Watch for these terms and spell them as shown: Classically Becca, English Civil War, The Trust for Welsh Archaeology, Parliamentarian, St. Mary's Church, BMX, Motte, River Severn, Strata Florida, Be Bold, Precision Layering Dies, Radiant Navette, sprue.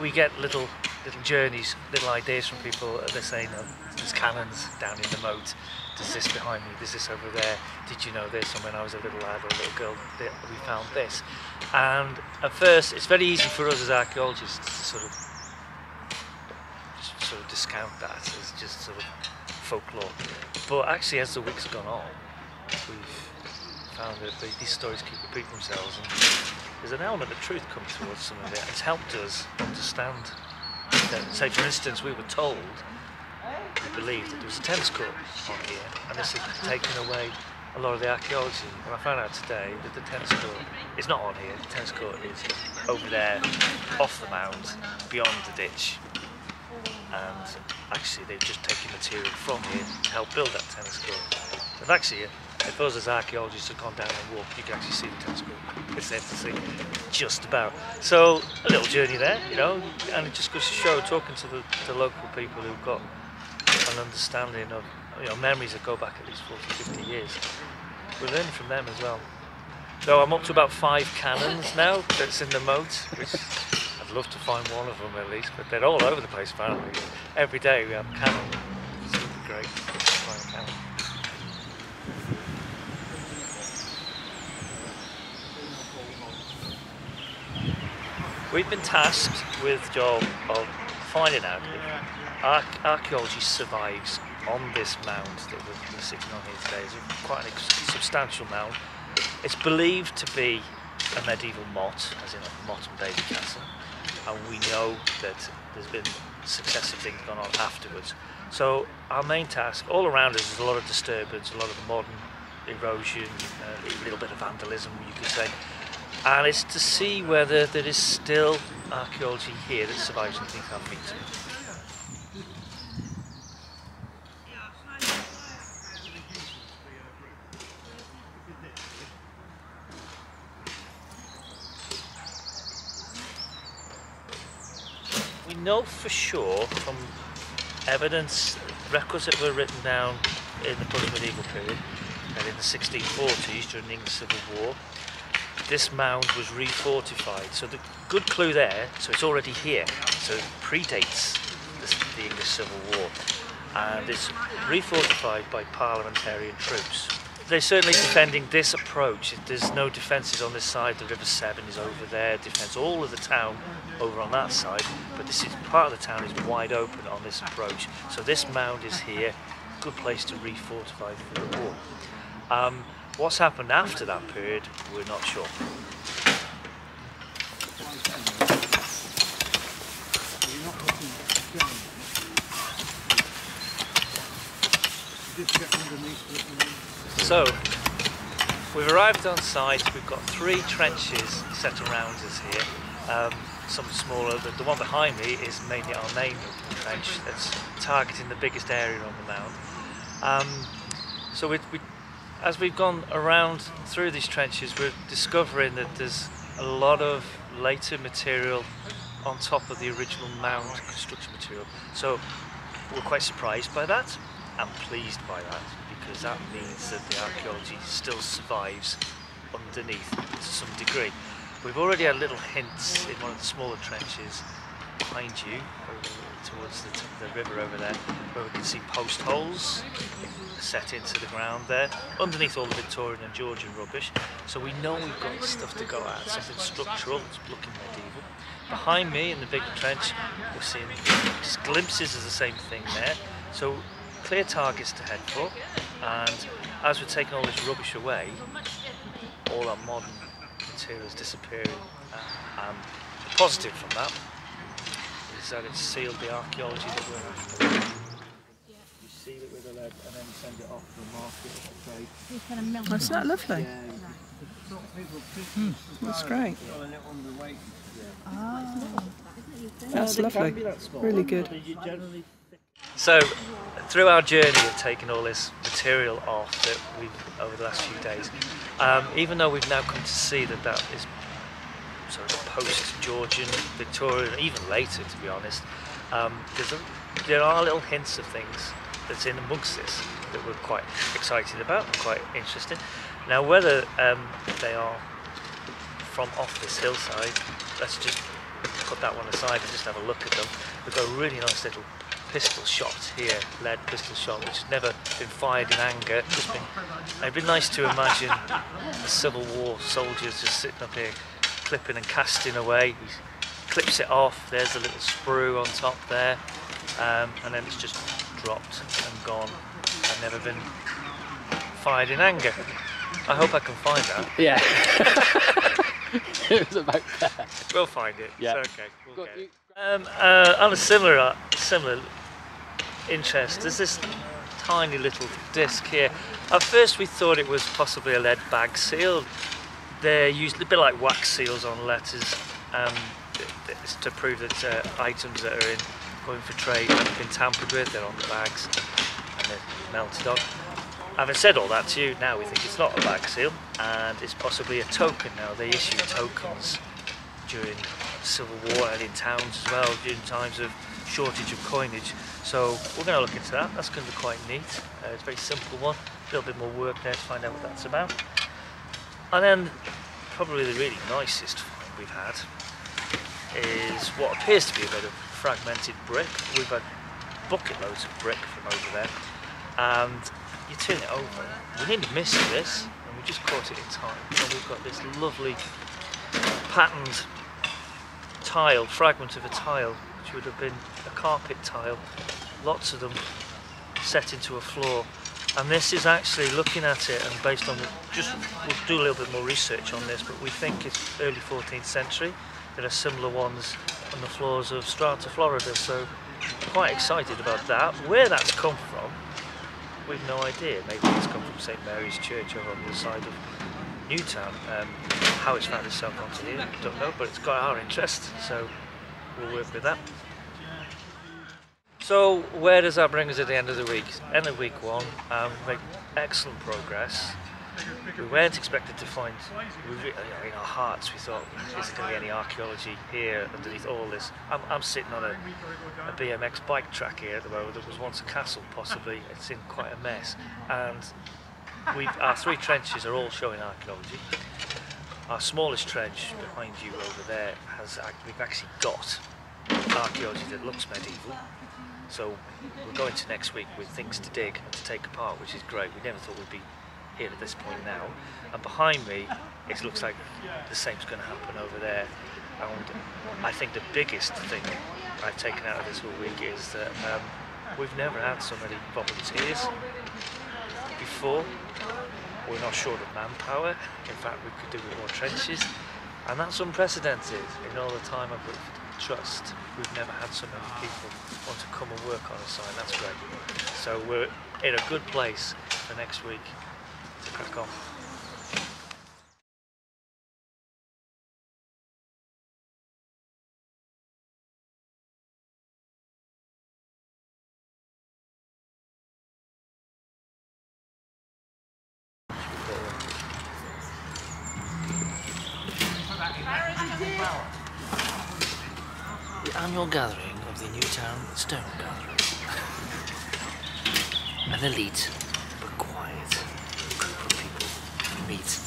we get little journeys, little ideas from people. They're saying, oh, there's cannons down in the moat, there's this behind me, there's this over there, did you know this? And when I was a little lad or a little girl, we found this. And at first, it's very easy for us as archaeologists to sort of discount that as just sort of folklore. But actually, as the weeks have gone on, we've found that these stories keep repeating themselves, and there's an element of truth coming towards some of it. It's helped us understand that, say for instance, we were told, we believed that there was a tennis court on here, and this had taken away a lot of the archaeology. And I found out today that the tennis court is not on here, the tennis court is over there, off the mound, beyond the ditch. And actually they've just taken material from here to help build that tennis court. And actually, if us as archaeologists had gone down and walked, you could actually see the tennis court. It's there to see, just about. So, a little journey there, you know, and it just goes to show, talking to the local people who've got an understanding of, you know, memories that go back at least 40, 50 years. We're learning from them as well. So I'm up to about 5 cannons now that's in the moat, which I'd love to find one of them at least, but they're all over the place apparently. Every day we have cannon. It's going to be great to find a cannon. We've been tasked with the job of finding out if archaeology survives on this mound that we're sitting on here today. It's quite a substantial mound. It's believed to be a medieval motte, as in a modern day castle, and we know that there's been successive things going on afterwards. So our main task, all around us, is a lot of disturbance, a lot of modern erosion, a little bit of vandalism, you could say. And it's to see whether there is still archaeology here that survives and things have been to. We know for sure from evidence, records that were written down in the post-medieval period and in the 1640s during the English Civil War, this mound was refortified, so the good clue there, so it's already here, so it predates the English Civil War, and it's refortified by parliamentarian troops. They're certainly defending this approach. There's no defences on this side, the River Severn is over there, defends all of the town over on that side, but this is part of the town is wide open on this approach, so this mound is here, good place to refortify for the war. What's happened after that period, we're not sure. So, we've arrived on site, we've got 3 trenches set around us here. Some smaller, the one behind me is mainly our main trench that's targeting the biggest area on the mound. So as we've gone around through these trenches, we're discovering that there's a lot of later material on top of the original mound construction material. So we're quite surprised by that and pleased by that, because that means that the archaeology still survives underneath to some degree. We've already had little hints in one of the smaller trenches behind you, towards the tip of the river over there, where we can see post holes set into the ground there, underneath all the Victorian and Georgian rubbish. So we know we've got stuff to go at, something structural, it's looking medieval. Behind me in the big trench, we're seeing just glimpses of the same thing there. So clear targets to head for, and as we're taking all this rubbish away, all our modern materials disappearing. And the positive from that is that it's sealed the archaeology that we're after. Seal it with a lead and then send it off to the market or trade. Isn't that lovely? Yeah. That's great. Oh. That's lovely. Really good. So, through our journey of taking all this material off that we've over the last few days, even though we've now come to see that that is sort of post-Georgian, Victorian, even later to be honest, there are little hints of things that's in amongst this that we're quite excited about and quite interested. Now whether they are from off this hillside let's just put that one aside and just have a look at them. We've got a really nice little pistol shot here, lead pistol shot, which has never been fired in anger. Just been, it'd be nice to imagine the Civil War soldiers just sitting up here clipping and casting away. He clips it off, there's a little sprue on top there, and then it's just dropped and gone and never been fired in anger. I hope I can find that. Yeah. It was about there. We'll find it. Yeah. It's okay. We'll get it. On a similar interest, there's this tiny little disc here. At first we thought it was possibly a lead bag seal. They're used a bit like wax seals on letters, it's to prove that items that are going for trade have been tampered with. They're on the bags and they're melted off. Having said all that to you, now we think it's not a bag seal and it's possibly a token now. They issue tokens during the Civil War and in towns as well, during times of shortage of coinage. So we're going to look into that. That's going to be quite neat. It's a very simple one. A little bit more work there to find out what that's about. And then probably the really nicest find we've had is what appears to be a bit of fragmented brick. We've had bucket loads of brick from over there. And you turn it over, we nearly missed this and we just caught it in time, and we've got this lovely patterned tile, fragment of a tile, which would have been a carpet tile, lots of them set into a floor. And this is actually, looking at it and based on, we'll do a little bit more research on this, but we think it's early 14th century. There are similar ones on the floors of Strata Florida, so quite excited about that. Where that's come from, we've no idea. Maybe it's come from St. Mary's Church over on the side of Newtown. How it's found itself onto here, I don't know, but it's got our interest, so we'll work with that. So where does that bring us at the end of the week? End of week one, we made excellent progress. We weren't expected to find, in our hearts we thought, is there going to be any archaeology here underneath all this? I'm sitting on a BMX bike track here at the moment that was once a castle possibly. It's in quite a mess, and our three trenches are all showing archaeology. Our smallest trench behind you over there, we've actually got archaeology that looks medieval. So we're going to next week with things to dig and to take apart, which is great. We never thought we'd be here at this point now, and behind me it looks like the same's going to happen over there. And I think the biggest thing I've taken out of this whole week is that we've never had so many volunteers before. We're not short of manpower, in fact we could do with more trenches, and that's unprecedented in all the time I've worked for Trust. We've never had so many people want to come and work on a site, and that's great. So we're in a good place for next week. Crack on. The annual gathering of the Newtown Stone Gatherers. An elite but quiet meet.